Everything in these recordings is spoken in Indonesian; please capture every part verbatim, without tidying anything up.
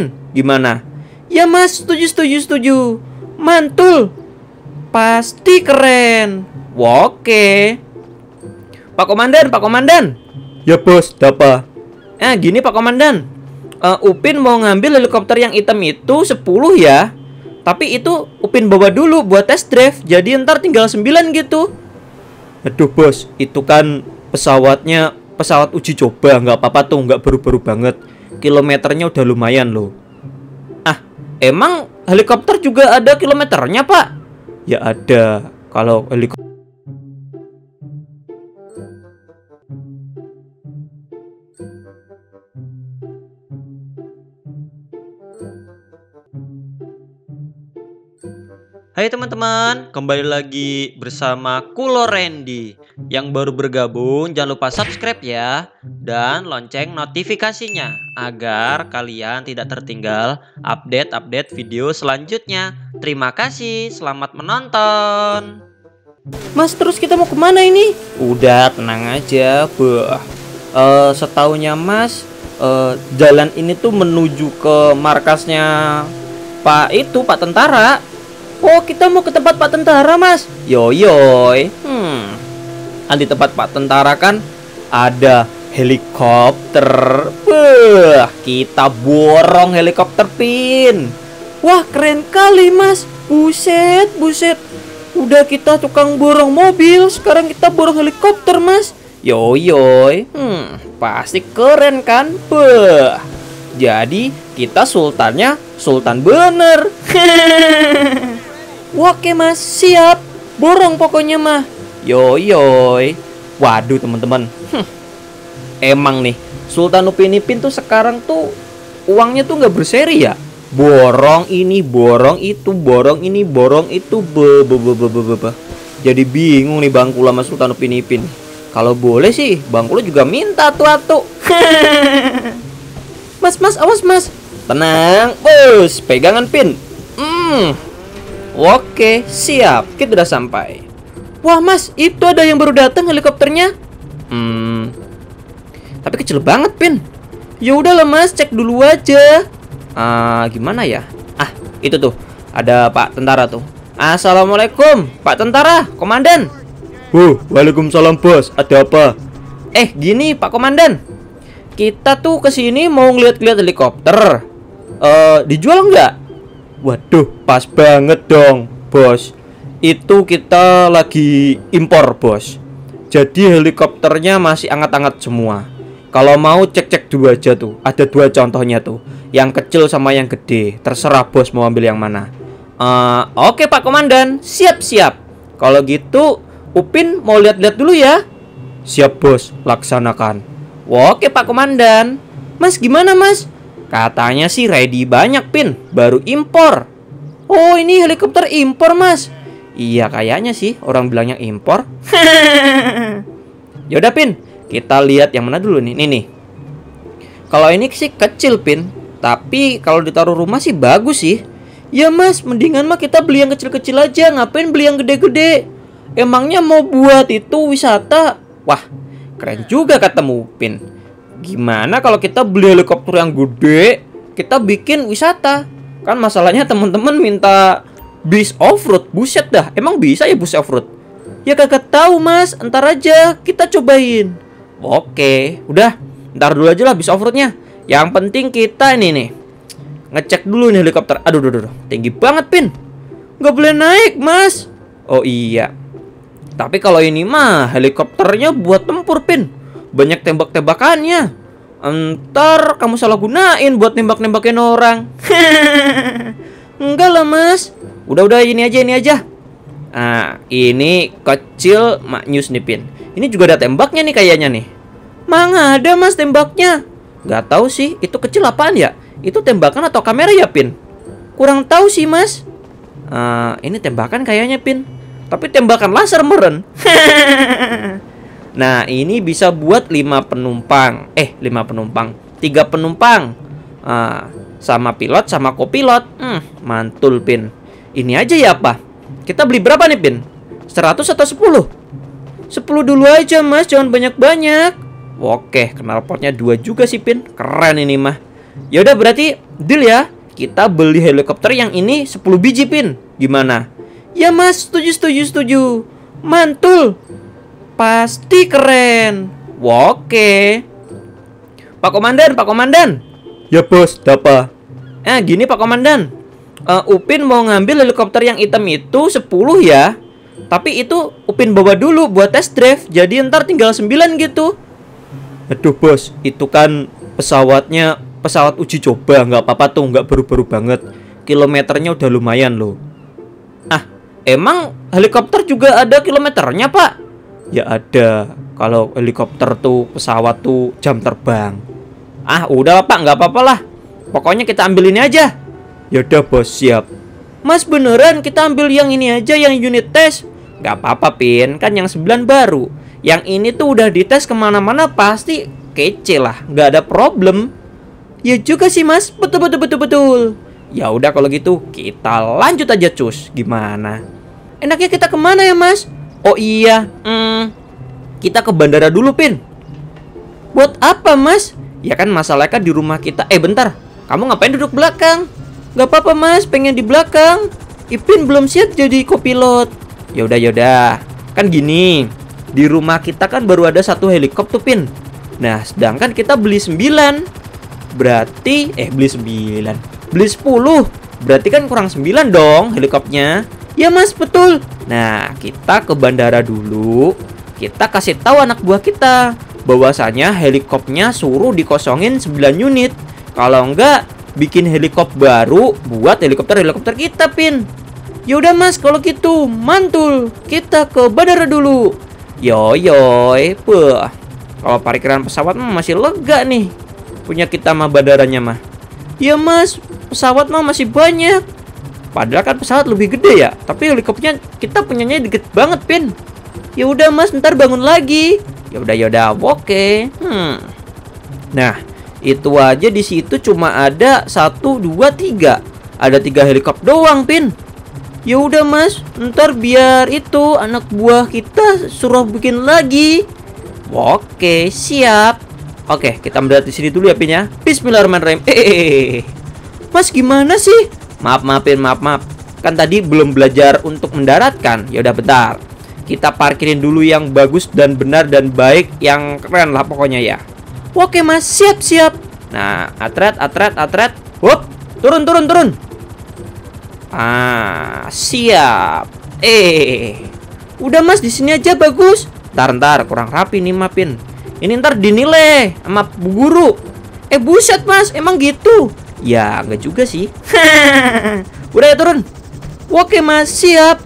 Ipin. Gimana? Ya mas, setuju, setuju, setuju. Mantul. Pasti keren. Oke. Pak Komandan, Pak Komandan. Ya bos, apa? Eh, gini Pak Komandan. Uh, Upin mau ngambil helikopter yang hitam itu sepuluh ya. Tapi itu Upin bawa dulu buat test drive. Jadi ntar tinggal sembilan gitu. Aduh bos, itu kan pesawatnya pesawat uji coba. Nggak apa-apa tuh, nggak baru-baru banget. Kilometernya udah lumayan loh. Emang helikopter juga ada kilometernya, Pak? Ya ada. Kalau helikopter Hai teman-teman, kembali lagi bersama Kulo Rendy. Yang baru bergabung, jangan lupa subscribe ya, dan lonceng notifikasinya, agar kalian tidak tertinggal update-update video selanjutnya. Terima kasih, selamat menonton. Mas, terus kita mau kemana ini? Udah, tenang aja. Bah. Uh, setahunya mas, uh, jalan ini tuh menuju ke markasnya Pak itu, Pak Tentara. Oh, kita mau ke tempat Pak Tentara, mas. Yoyoy. Hmm. Di tempat Pak Tentara kan ada helikopter. Beuh, kita borong helikopter, Pin. Wah, keren kali, mas. Buset, buset. Udah kita tukang borong mobil, sekarang kita borong helikopter, mas. Yoyoy. Hmm, pasti keren kan? Beuh. Jadi, kita sultannya sultan bener. Oke mas, siap. Borong pokoknya mah. Yoyoy. Waduh teman-teman, hm. Emang nih Sultan Upin Ipin tuh sekarang tuh uangnya tuh nggak berseri ya. Borong ini, borong itu, borong ini, borong itu. Be, be, be, be, be, be. Jadi bingung nih Bang Kulo sama Sultan Upin Ipin. Kalau boleh sih Bang Kulo juga minta tuh-tuh. Mas, mas, awas mas. Tenang, bos. Pegangan Pin. Hmm. Oke, siap. Kita udah sampai. Wah, mas, itu ada yang baru datang helikopternya. Hmm. Tapi kecil banget, Pin. Ya udahlah, mas, cek dulu aja. Ah, gimana ya? Ah, itu tuh. Ada Pak Tentara tuh. Assalamualaikum, Pak Tentara, Komandan. Huh, waalaikumsalam, bos. Ada apa? Eh, gini, Pak Komandan. Kita tuh ke sini mau ngeliat-ngeliat helikopter. Eh, dijual nggak? Waduh, pas banget dong, bos. Itu kita lagi impor, bos. Jadi helikopternya masih anget-anget semua. Kalau mau cek-cek dua aja tuh. Ada dua contohnya tuh. Yang kecil sama yang gede. Terserah bos mau ambil yang mana. uh, Oke Pak Komandan, siap-siap. Kalau gitu Upin mau lihat-lihat dulu ya. Siap bos, laksanakan. Oke Pak Komandan. Mas, gimana mas? Katanya sih ready banyak, Pin. Baru impor. Oh, ini helikopter impor, mas. Iya, kayaknya sih orang bilangnya impor. Yaudah, Pin. Kita lihat yang mana dulu nih. Nih, nih. Kalau ini sih kecil, Pin. Tapi kalau ditaruh rumah sih bagus sih. Ya, mas. Mendingan mah kita beli yang kecil-kecil aja. Ngapain beli yang gede-gede? Emangnya mau buat itu wisata? Wah, keren juga ketemu, Pin. Gimana kalau kita beli helikopter yang gede, kita bikin wisata? Kan masalahnya teman-teman minta bis off-road. Buset dah, emang bisa ya bis off-road? Ya kagak tahu mas, ntar aja kita cobain. Oke, udah, ntar dulu aja lah bis off-roadnya. Yang penting kita ini nih ngecek dulu nih helikopter. Aduh, aduh, aduh, tinggi banget Pin. Nggak boleh naik mas. Oh iya, tapi kalau ini mah helikopternya buat tempur Pin. Banyak tembak-tembakannya. Entar kamu salah gunain buat nembak-nembakin orang. Enggak lah mas. Udah-udah ini aja, ini aja. Nah, ini kecil maknyus nih Pin. Ini juga ada tembaknya nih kayaknya nih. Mang ada mas tembaknya. Gak tahu sih itu kecil apaan ya. Itu tembakan atau kamera ya Pin? Kurang tahu sih mas. uh, Ini tembakan kayaknya Pin. Tapi tembakan laser meren. Nah, ini bisa buat lima penumpang. Eh, lima penumpang. tiga penumpang. Ah, sama pilot sama kopilot. Hmm, mantul Pin. Ini aja ya, Pak. Kita beli berapa nih, Pin? seratus atau sepuluh? sepuluh dulu aja, mas. Jangan banyak-banyak. Oke, knalpotnya dua juga sih, Pin. Keren ini mah. Yaudah, berarti Deal ya, kita beli helikopter yang ini sepuluh biji, Pin. Gimana? Ya mas, setuju, setuju, setuju. Mantul. Pasti keren. Oke. Pak Komandan, Pak Komandan. Ya bos, apa? Eh, gini Pak Komandan, uh, Upin mau ngambil helikopter yang hitam itu sepuluh ya. Tapi itu Upin bawa dulu buat test drive. Jadi ntar tinggal sembilan gitu. Aduh bos, itu kan pesawatnya pesawat uji coba, nggak apa-apa tuh, nggak baru-baru banget. Kilometernya udah lumayan loh. Ah, emang helikopter juga ada kilometernya pak? Ya ada. Kalau helikopter tuh pesawat tuh jam terbang. Ah, udah pak, nggak apa-apa lah. Pokoknya kita ambil ini aja. Yaudah bos, siap. Mas beneran kita ambil yang ini aja, yang unit test? Nggak apa-apa Pin, kan yang sembilan baru. Yang ini tuh udah dites kemana-mana pasti kece lah, nggak ada problem. Ya juga sih mas, betul betul betul betul. Ya udah kalau gitu kita lanjut aja cus. Gimana? Enaknya kita kemana ya mas? Oh iya, hmm, kita ke bandara dulu Pin. Buat apa mas? Ya kan masalahnya kan di rumah kita. Eh bentar, kamu ngapain duduk belakang? Gak apa-apa mas, pengen di belakang. Ipin belum siap jadi kopilot. Ya udah ya udah, kan gini, di rumah kita kan baru ada satu helikopter Pin. Nah sedangkan kita beli sembilan. Berarti, eh beli sembilan. Beli sepuluh. Berarti kan kurang sembilan dong helikopternya. Ya mas, betul. Nah, kita ke bandara dulu. Kita kasih tahu anak buah kita bahwasanya helikopternya suruh dikosongin sembilan unit. Kalau enggak, bikin helikopter baru buat helikopter-helikopter kita, Pin. Yaudah mas, kalau gitu mantul. Kita ke bandara dulu. Yoyoy. Kalau parkiran pesawat masih lega nih. Punya kita mah bandaranya mah. Ya mas, pesawat mah masih banyak. Padahal kan pesawat lebih gede ya. Tapi helikopternya kita punyanya dikit banget Pin. Ya udah mas, ntar bangun lagi. Ya udah ya udah, oke. Hmm. Nah, itu aja di situ cuma ada satu dua tiga. Ada tiga helikopter doang Pin. Ya udah mas, ntar biar itu anak buah kita suruh bikin lagi. Oke, siap. Oke, kita melihat di sini dulu ya Pin ya. Bismillahirrahmanirrahim. Eh, mas gimana sih? Maaf maafin maaf maaf. Kan tadi belum belajar untuk mendaratkan. Ya udah bentar. Kita parkirin dulu yang bagus dan benar dan baik, yang keren lah pokoknya ya. Oke mas, siap siap. Nah, atret atret atret. Hop, turun turun turun. Ah, siap. Eh, udah mas di sini aja bagus. Ntar ntar kurang rapi nih maafin. Ini ntar dinilai sama bu guru. Eh buset mas, emang gitu? Ya nggak juga sih. Udah ya turun. Oke mas, siap.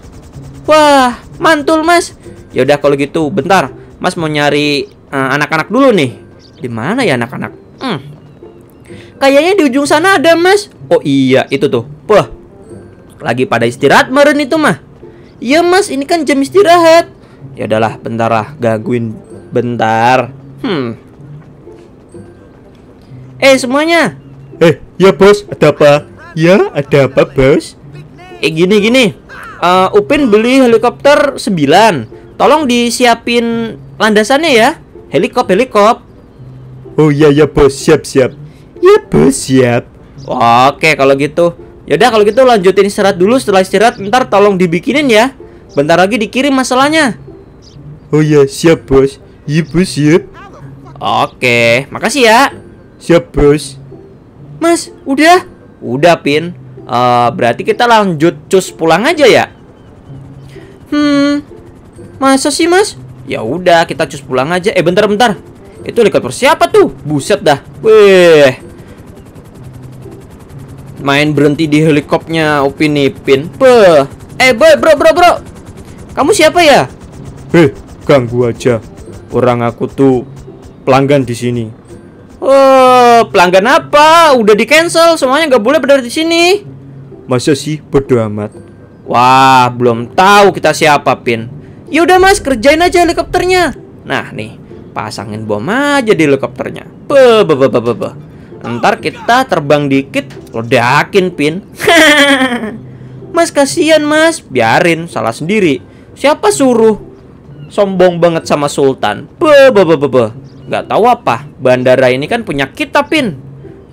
Wah mantul mas. Ya udah kalau gitu bentar, mas mau nyari anak-anak uh, dulu nih. Di mana ya anak-anak? Hmm. Kayaknya di ujung sana ada mas. Oh iya itu tuh. Wah, lagi pada istirahat meren itu mah. Iya mas, ini kan jam istirahat. Ya udahlah bentar lah, gangguin bentar. Hmm. Eh semuanya. Eh ya bos, ada apa? Ya ada apa bos? Eh gini gini, uh, Upin beli helikopter sembilan. Tolong disiapin landasannya ya. Helikop helikop. Oh iya ya bos, siap siap. Ya bos siap. Oke kalau gitu. Yaudah kalau gitu lanjutin istirahat dulu. Setelah istirahat ntar tolong dibikinin ya. Bentar lagi dikirim masalahnya. Oh iya siap bos. Iya bos, siap. Oke, makasih ya. Siap bos. Mas, udah? Udah Pin. uh, Berarti kita lanjut cus pulang aja ya. Hmm. Masa sih mas? Ya udah, kita cus pulang aja. Eh bentar bentar, itu helikopter siapa tuh? Buset dah. Weh, main berhenti di helikopternya Upin Ipin. Beuh. Eh boy, bro bro bro, kamu siapa ya? Heh, ganggu aja. Orang aku tuh pelanggan di sini. Oh, pelanggan apa? Udah di cancel, semuanya nggak boleh berada di sini. Masa sih, bodo amat. Wah, belum tahu kita siapa Pin. Ya udah mas, kerjain aja helikopternya. Nah nih, pasangin bom aja di helikopternya. Be be be be be. Ntar kita terbang dikit, ledakin Pin. Mas kasihan mas, biarin salah sendiri. Siapa suruh? Sombong banget sama Sultan. Be be be be. Gak tahu apa. Bandara ini kan punya kita Pin.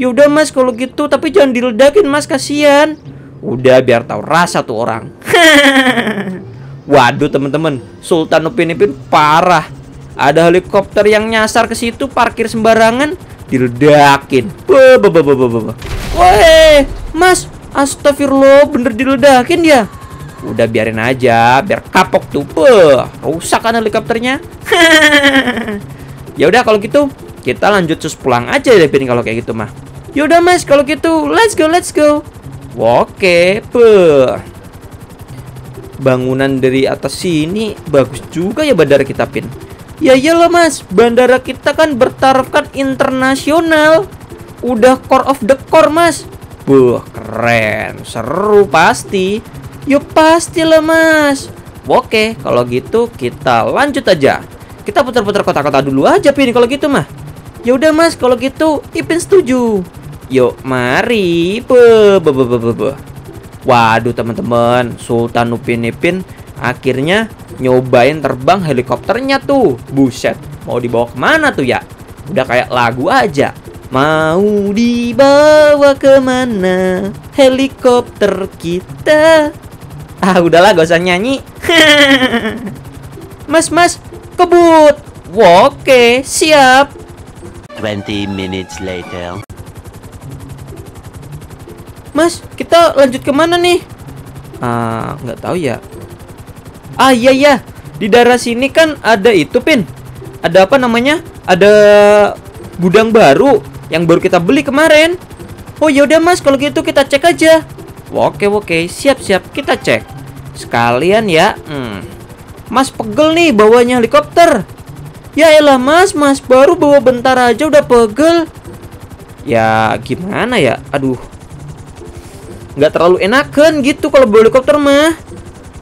Yaudah mas kalau gitu, tapi jangan diledakin mas, kasihan. Udah biar tahu rasa tuh orang. Waduh teman-teman, Sultan Upin Ipin parah. Ada helikopter yang nyasar ke situ, parkir sembarangan, diledakin. Weh, mas, astagfirullah, bener diledakin ya. Udah biarin aja, biar kapok tuh. Beuh, rusak kan helikopternya. Ya udah kalau gitu, kita lanjut cus pulang aja deh Pin kalau kayak gitu mah. Ya udah mas kalau gitu, let's go, let's go. Oke, beuh. Bangunan dari atas sini bagus juga ya bandara kita Pin. Ya iyalah mas, bandara kita kan bertarafkan internasional. Udah core of the core mas. Beuh, keren, seru pasti. Yuk pastilah mas. Oke kalau gitu kita lanjut aja. Kita putar-putar kota-kota dulu aja Pin kalau gitu mah. Ya udah mas kalau gitu Ipin setuju. Yuk mari. Be, be, be, be, be. Waduh teman-teman, Sultan Upin Ipin akhirnya nyobain terbang helikopternya tuh. Buset, mau dibawa kemana tuh ya? Udah kayak lagu aja. Mau dibawa kemana helikopter kita? Ah udahlah gak usah nyanyi. Mas mas kebut. Oke siap. Twenty minutes later. Mas kita lanjut kemana nih? Ah nggak tahu ya. Ah iya ya, di daerah sini kan ada itu Pin. Ada apa namanya? Ada gudang baru yang baru kita beli kemarin. Oh yaudah mas kalau gitu kita cek aja. Oke oke siap siap kita cek. Sekalian ya. hmm. Mas pegel nih bawanya helikopter. Ya elah mas, mas baru bawa bentar aja udah pegel. Ya gimana ya, aduh, nggak terlalu enakan gitu kalau bawa helikopter mah.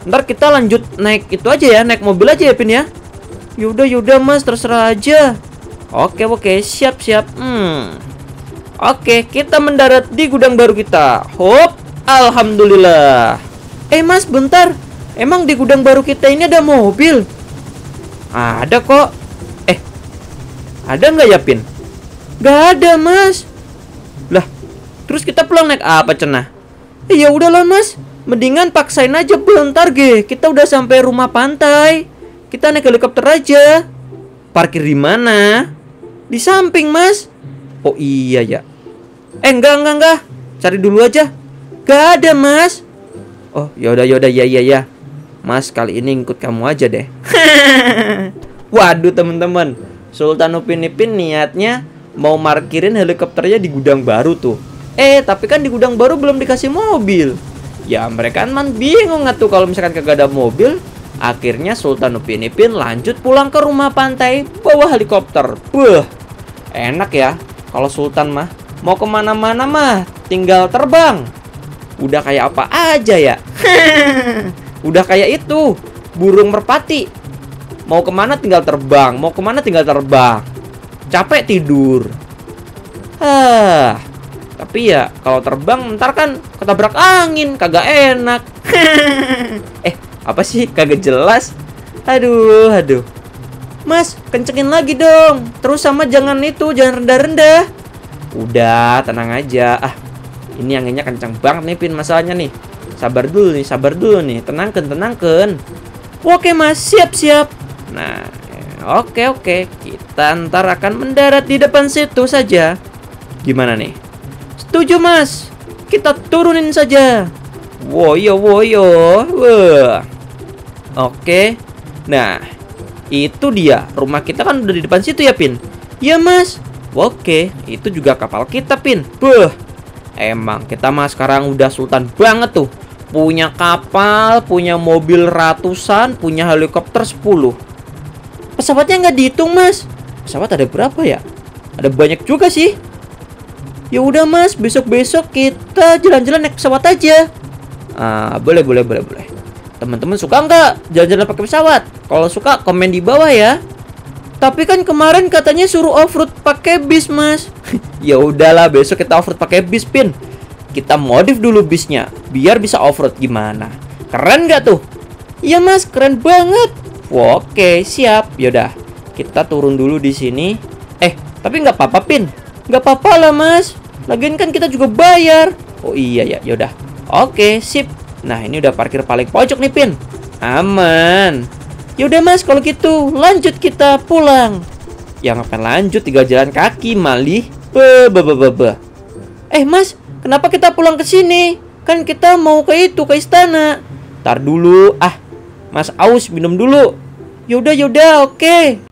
Ntar kita lanjut naik itu aja ya, naik mobil aja ya Pin ya. Yaudah yaudah mas terserah aja. Oke oke siap siap. hmm. Oke kita mendarat di gudang baru kita. Hop, alhamdulillah. Eh mas bentar, emang di gudang baru kita ini ada mobil? Ada kok. Eh, ada nggak ya Pin? Nggak ada mas. Lah, terus kita pulang naik apa cenah? Eh, ya udahlah mas, mendingan paksain aja bentar ge. Kita udah sampai rumah pantai. Kita naik helikopter aja. Parkir di mana? Di samping mas. Oh iya ya. Eh enggak enggak enggak, cari dulu aja. Gak ada mas. Oh yaudah yaudah ya ya ya. Mas kali ini ngikut kamu aja deh. Waduh teman-teman, Sultan Upin Ipin niatnya mau markirin helikopternya di gudang baru tuh. Eh tapi kan di gudang baru belum dikasih mobil. Ya mereka kan bingung nggak tuh kalau misalkan kagak ada mobil. Akhirnya Sultan Upin Ipin lanjut pulang ke rumah pantai bawa helikopter. Buh, enak ya kalau Sultan mah mau kemana-mana mah tinggal terbang. Udah kayak apa aja ya. Udah kayak itu burung merpati, mau kemana tinggal terbang, mau kemana tinggal terbang. Capek tidur. Hah. Tapi ya kalau terbang ntar kan ketabrak angin, kagak enak. Eh apa sih, kagak jelas. Aduh aduh. Mas kencengin lagi dong. Terus sama jangan itu, jangan rendah-rendah. Udah tenang aja. Ah, ini anginnya kencang banget nih Pin masalahnya nih. Sabar dulu nih, sabar dulu nih. Tenangkan, tenangkan. Oke mas, siap-siap. Nah, oke oke. Kita ntar akan mendarat di depan situ saja. Gimana nih? Setuju mas. Kita turunin saja. Woyo woyo. Wah. Oke. Nah, itu dia. Rumah kita kan udah di depan situ ya Pin. Iya mas. Oke, itu juga kapal kita Pin. Buh. Emang kita mah sekarang udah sultan banget tuh. Punya kapal, punya mobil ratusan, punya helikopter sepuluh. Pesawatnya nggak dihitung mas. Pesawat ada berapa ya? Ada banyak juga sih. Ya udah mas, besok-besok kita jalan-jalan naik pesawat aja. Ah, boleh boleh boleh boleh. Teman-teman suka nggak jalan-jalan pakai pesawat? Kalau suka komen di bawah ya. Tapi kan kemarin katanya suruh off-road pakai bis, mas. Ya udahlah, besok kita off-road pakai bis, Pin. Kita modif dulu bisnya, biar bisa off-road gimana. Keren gak tuh? Iya, mas. Keren banget. Oke, siap. Yaudah, kita turun dulu di sini. Eh, tapi nggak apa-apa, Pin. Nggak apa-apa lah, mas. Lagian kan kita juga bayar. Oh iya ya, yaudah. Oke, sip. Nah, ini udah parkir paling pojok nih, Pin. Aman. Yaudah, Mas, kalau gitu lanjut kita pulang. Ya, ngapain lanjut? Tinggal jalan kaki, malih. Be, be, be, be, be. Eh, Mas, kenapa kita pulang ke sini? Kan kita mau ke itu, ke istana. Ntar dulu. Ah, Mas Aus minum dulu. Yaudah, yaudah, oke.